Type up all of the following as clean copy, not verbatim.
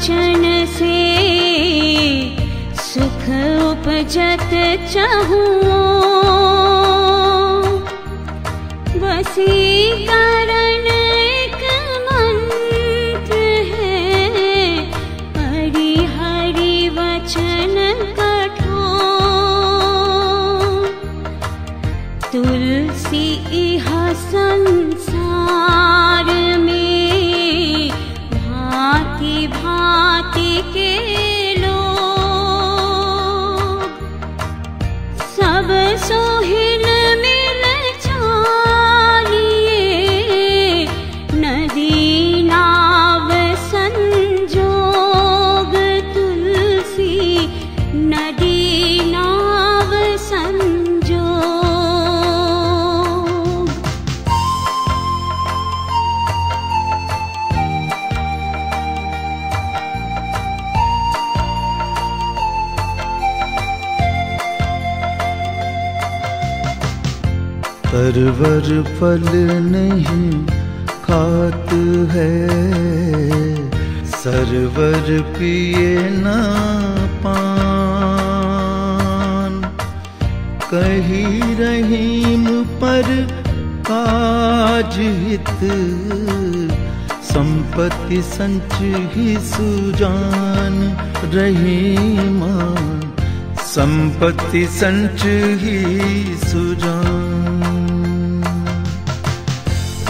वचन से सुख उपजत चाहूं, बसी कारण एक मंत्र है हरि वचन कठोर। तुलसी इह संसार में भांति भांति के लोग सब सोहिल मिल चालिए, नदी नाव संजोग। तुलसी नदी नाव संजोग। परवर फल नहीं खात है, सरवर पिए न पान। कही रहीम पर काज हित, संपत्ति संच ही सुजान रहीमा, संपत्ति संच ही सुजान।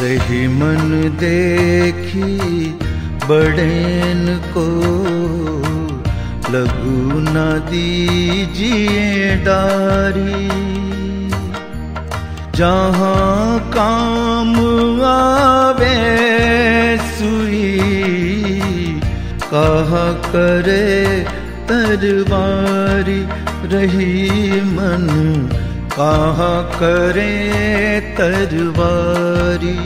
रही मन देखी बड़ेन को, लघु न दीजिए डारी। जहाँ काम आवे सुई, कहा करे तरवारी। रही मन कहा करे तरवारी।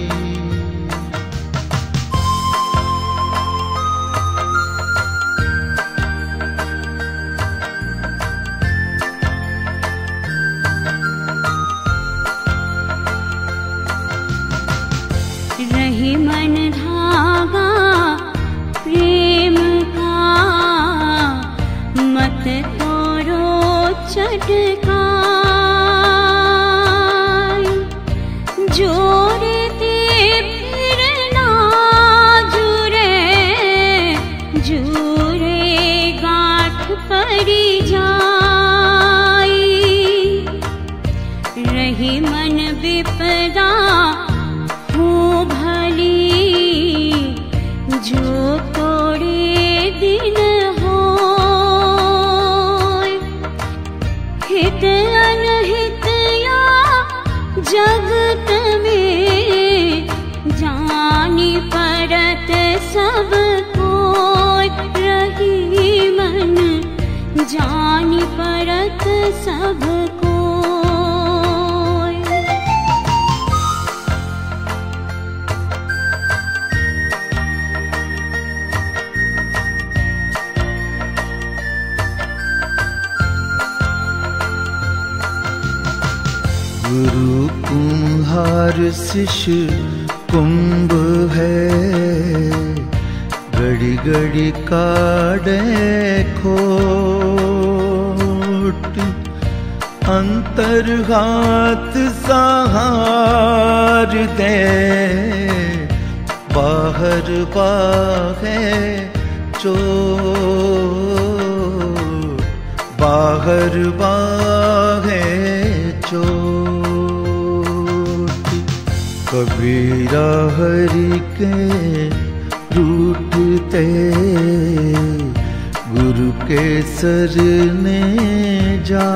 रही मन धागा प्रेम का, मत तोड़ो चटका। रही मन विपदा हो भली, जो तोड़े दिन हो। हित अनहित या जगत में, जानी परत सब कोई। रही मन जानी परत सब को। गुरु कुम्हार शिष्य कुंभ है, घड़ी घड़ी काढ़े खोट। अंतर हाथ सहार दे, बाहर बाहे चोट। बाहर बाहे चोट। कबीरा हरि के रूठते, गुरु के सरने जा।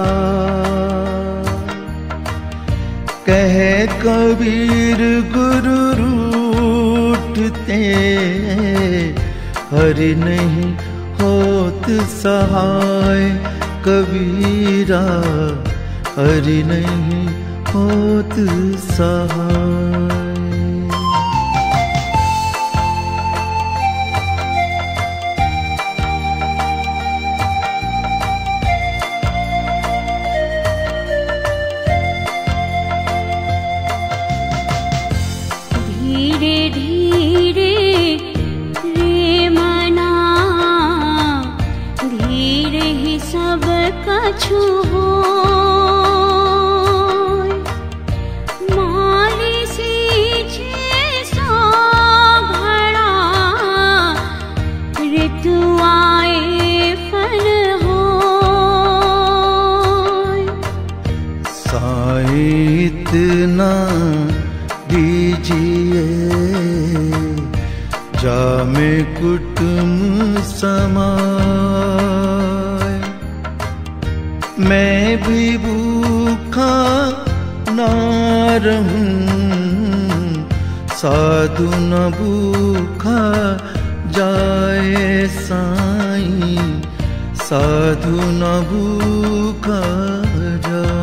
कहे कबीर गुरु रूठते, हरि नहीं होत सहाय। कबीरा हरि नहीं होत सहाय। धीरे धीरे रे मना, मेरे ही सब कछु होय, माली सींचे सो घड़ा ऋतु आए फल होय। साए इतना दीजिए जामे कुटुंब समाए, मैं भी भूखा ना रहूं, साधु न भूखा जाए साईं, साधु न भूखा जाए।